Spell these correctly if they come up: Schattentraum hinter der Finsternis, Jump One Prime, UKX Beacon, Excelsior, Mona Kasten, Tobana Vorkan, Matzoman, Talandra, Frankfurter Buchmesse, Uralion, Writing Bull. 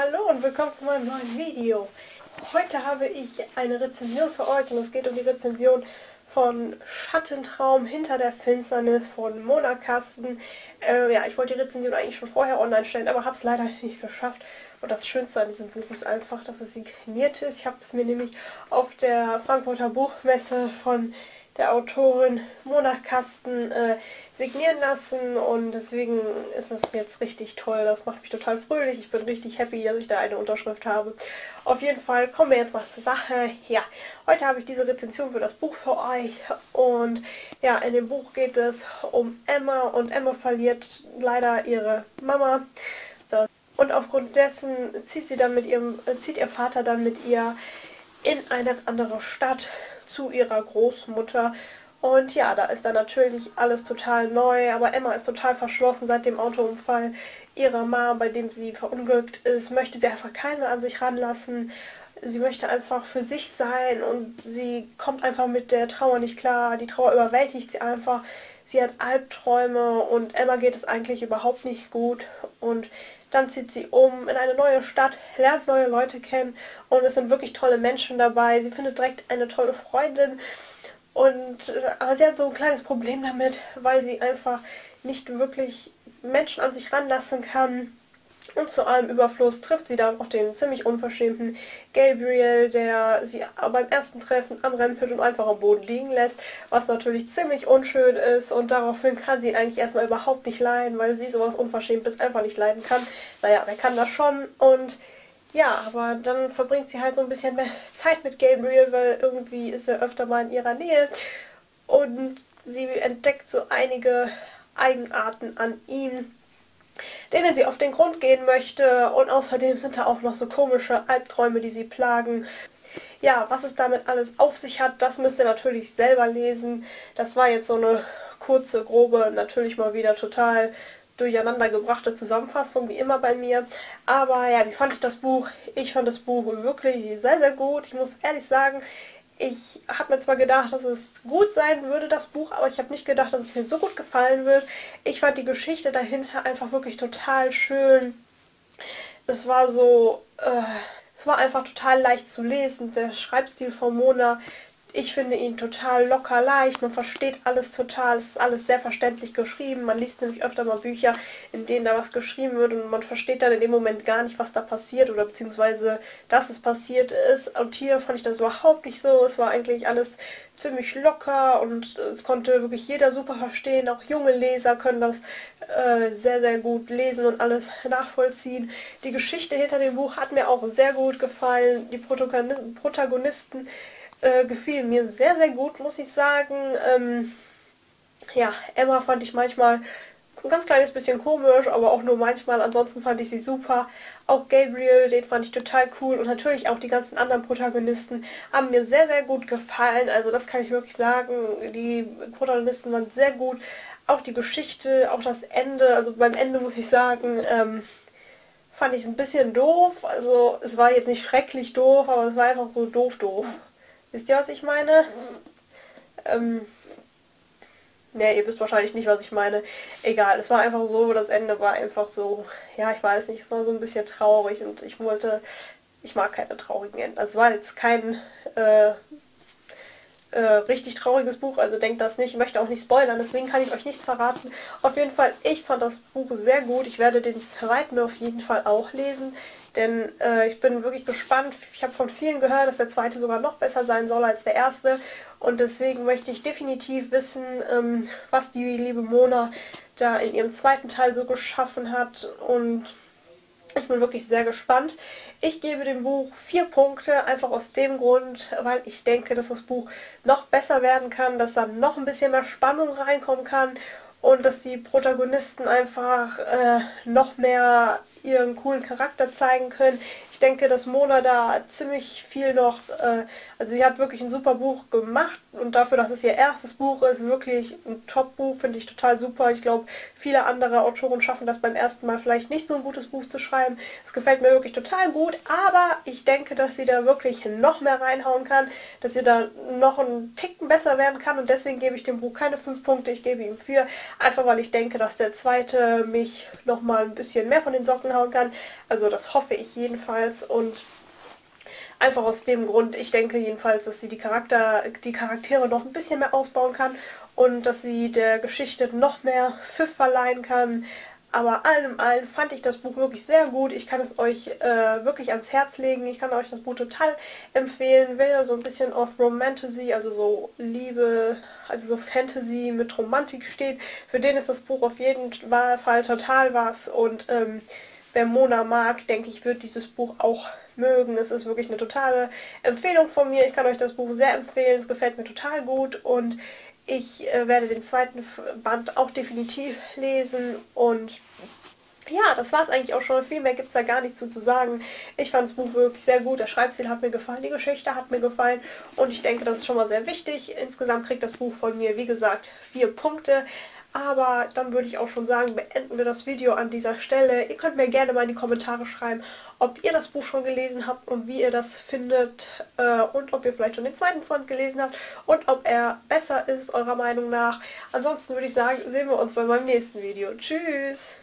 Hallo und willkommen zu meinem neuen Video. Heute habe ich eine Rezension für euch und es geht um die Rezension von Schattentraum hinter der Finsternis von Mona Kasten. Ja, ich wollte die Rezension eigentlich schon vorher online stellen, aber habe es leider nicht geschafft. Und das Schönste an diesem Buch ist einfach, dass es signiert ist. Ich habe es mir nämlich auf der Frankfurter Buchmesse von der Autorin Mona Kasten signieren lassen und deswegen ist es jetzt richtig toll. Das macht mich total fröhlich. Ich bin richtig happy, dass ich da eine Unterschrift habe. Auf jeden Fall kommen wir jetzt mal zur Sache. Ja, heute habe ich diese Rezension für das Buch für euch und ja, in dem Buch geht es um Emma und Emma verliert leider ihre Mama. Und aufgrund dessen zieht ihr Vater dann mit ihr in eine andere Stadt zu ihrer Großmutter. Und ja, da ist dann natürlich alles total neu, aber Emma ist total verschlossen seit dem Autounfall ihrer Mama, bei dem sie verunglückt ist, möchte sie einfach keiner an sich ranlassen. Sie möchte einfach für sich sein und sie kommt einfach mit der Trauer nicht klar. Die Trauer überwältigt sie einfach. Sie hat Albträume und Emma geht es eigentlich überhaupt nicht gut. Und dann zieht sie um in eine neue Stadt, lernt neue Leute kennen und es sind wirklich tolle Menschen dabei. Sie findet direkt eine tolle Freundin, aber sie hat so ein kleines Problem damit, weil sie einfach nicht wirklich Menschen an sich ranlassen kann. Und zu allem Überfluss trifft sie dann auch den ziemlich unverschämten Gabriel, der sie beim ersten Treffen am Rempelt und einfach am Boden liegen lässt, was natürlich ziemlich unschön ist und daraufhin kann sie ihn eigentlich erstmal überhaupt nicht leiden, weil sie sowas Unverschämtes einfach nicht leiden kann. Naja, wer kann das schon? Und ja, aber dann verbringt sie halt so ein bisschen mehr Zeit mit Gabriel, weil irgendwie ist er öfter mal in ihrer Nähe und sie entdeckt so einige Eigenarten an ihm, denen sie auf den Grund gehen möchte und außerdem sind da auch noch so komische Albträume, die sie plagen. Ja, was es damit alles auf sich hat, das müsst ihr natürlich selber lesen. Das war jetzt so eine kurze, grobe, natürlich mal wieder total durcheinander gebrachte Zusammenfassung, wie immer bei mir. Aber ja, wie fand ich das Buch? Ich fand das Buch wirklich sehr, sehr gut. Ich muss ehrlich sagen, ich habe mir zwar gedacht, dass es gut sein würde, das Buch, aber ich habe nicht gedacht, dass es mir so gut gefallen wird. Ich fand die Geschichte dahinter einfach wirklich total schön. Es war so, es war einfach total leicht zu lesen. Der Schreibstil von Mona, ich finde ihn total locker leicht. Man versteht alles total, es ist alles sehr verständlich geschrieben. Man liest nämlich öfter mal Bücher, in denen da was geschrieben wird und man versteht dann in dem Moment gar nicht, was da passiert oder beziehungsweise, dass es passiert ist. Und hier fand ich das überhaupt nicht so. Es war eigentlich alles ziemlich locker und es konnte wirklich jeder super verstehen. Auch junge Leser können das sehr, sehr gut lesen und alles nachvollziehen. Die Geschichte hinter dem Buch hat mir auch sehr gut gefallen. Die Protagonisten gefiel mir sehr, sehr gut, muss ich sagen. Ja, Emma fand ich manchmal ein ganz kleines bisschen komisch, aber auch nur manchmal. Ansonsten fand ich sie super. Auch Gabriel, den fand ich total cool. Und natürlich auch die ganzen anderen Protagonisten haben mir sehr, sehr gut gefallen. Also das kann ich wirklich sagen. Die Protagonisten waren sehr gut. Auch die Geschichte, auch das Ende. Also beim Ende muss ich sagen, fand ich es ein bisschen doof. Also es war jetzt nicht schrecklich doof, aber es war einfach so doof. Wisst ihr, was ich meine? Ne, ihr wisst wahrscheinlich nicht, was ich meine. Egal, es war einfach so, das Ende war einfach so, ja, ich weiß nicht, es war so ein bisschen traurig und ich mag keine traurigen Enden. Also es war jetzt kein richtig trauriges Buch, also denkt das nicht. Ich möchte auch nicht spoilern, deswegen kann ich euch nichts verraten. Auf jeden Fall, ich fand das Buch sehr gut. Ich werde den zweiten auf jeden Fall auch lesen. Denn ich bin wirklich gespannt. Ich habe von vielen gehört, dass der zweite sogar noch besser sein soll als der erste. Und deswegen möchte ich definitiv wissen, was die liebe Mona da in ihrem zweiten Teil so geschaffen hat. Und ich bin wirklich sehr gespannt. Ich gebe dem Buch 4 Punkte, einfach aus dem Grund, weil ich denke, dass das Buch noch besser werden kann, dass da noch ein bisschen mehr Spannung reinkommen kann. Und dass die Protagonisten einfach noch mehr ihren coolen Charakter zeigen können. Ich denke, dass Mona da ziemlich viel noch, also sie hat wirklich ein super Buch gemacht und dafür, dass es ihr erstes Buch ist, wirklich ein Top-Buch, finde ich total super. Ich glaube, viele andere Autoren schaffen das beim ersten Mal vielleicht nicht so ein gutes Buch zu schreiben. Es gefällt mir wirklich total gut, aber ich denke, dass sie da wirklich noch mehr reinhauen kann, dass sie da noch einen Ticken besser werden kann und deswegen gebe ich dem Buch keine 5 Punkte, ich gebe ihm 4. Einfach weil ich denke, dass der zweite mich nochmal ein bisschen mehr von den Socken hauen kann. Also das hoffe ich jedenfalls. Und einfach aus dem Grund, ich denke jedenfalls, dass sie die Charaktere noch ein bisschen mehr ausbauen kann und dass sie der Geschichte noch mehr Pfiff verleihen kann. Aber allem in allem fand ich das Buch wirklich sehr gut. Ich kann es euch wirklich ans Herz legen. Ich kann euch das Buch total empfehlen. Wenn ihr so ein bisschen auf Romantasy, also so Liebe, also so Fantasy mit Romantik steht, für den ist das Buch auf jeden Fall total was. Und wer Mona mag, denke ich, wird dieses Buch auch mögen. Es ist wirklich eine totale Empfehlung von mir. Ich kann euch das Buch sehr empfehlen. Es gefällt mir total gut und ich werde den zweiten Band auch definitiv lesen und ja, das war es eigentlich auch schon. Viel mehr gibt es da gar nicht zu sagen. Ich fand das Buch wirklich sehr gut. Der Schreibstil hat mir gefallen, die Geschichte hat mir gefallen und ich denke, das ist schon mal sehr wichtig. Insgesamt kriegt das Buch von mir, wie gesagt, 4 Punkte. Aber dann würde ich auch schon sagen, beenden wir das Video an dieser Stelle. Ihr könnt mir gerne mal in die Kommentare schreiben, ob ihr das Buch schon gelesen habt und wie ihr das findet und ob ihr vielleicht schon den zweiten Band gelesen habt und ob er besser ist, eurer Meinung nach. Ansonsten würde ich sagen, sehen wir uns bei meinem nächsten Video. Tschüss!